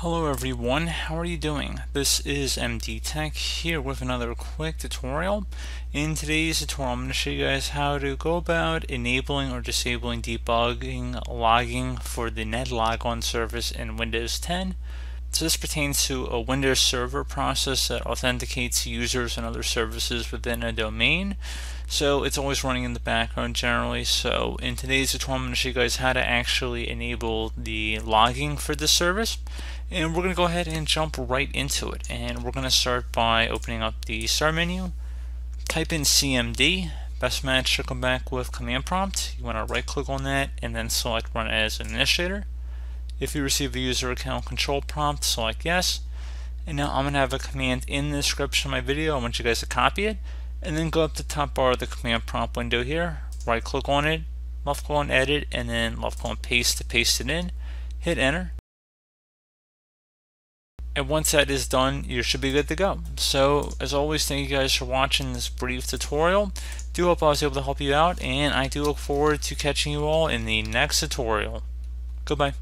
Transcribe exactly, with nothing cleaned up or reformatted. Hello everyone, how are you doing? This is M D Tech here with another quick tutorial. In today's tutorial I'm going to show you guys how to go about enabling or disabling debugging logging for the Netlogon service in Windows ten. So this pertains to a Windows server process that authenticates users and other services within a domain. So it's always running in the background generally. So in today's tutorial I'm going to show you guys how to actually enable the logging for this service. And we're going to go ahead and jump right into it. And we're going to start by opening up the start menu. Type in C M D. Best match should come back with command prompt. You want to right click on that and then select run as administrator. If you receive a user account control prompt, select yes. And now I'm going to have a command in the description of my video. I want you guys to copy it. And then go up to the top bar of the command prompt window here. Right click on it. Left click on edit. And then left click on paste to paste it in. Hit enter. And once that is done, you should be good to go. So as always, thank you guys for watching this brief tutorial. Do hope I was able to help you out, and I do look forward to catching you all in the next tutorial. Goodbye.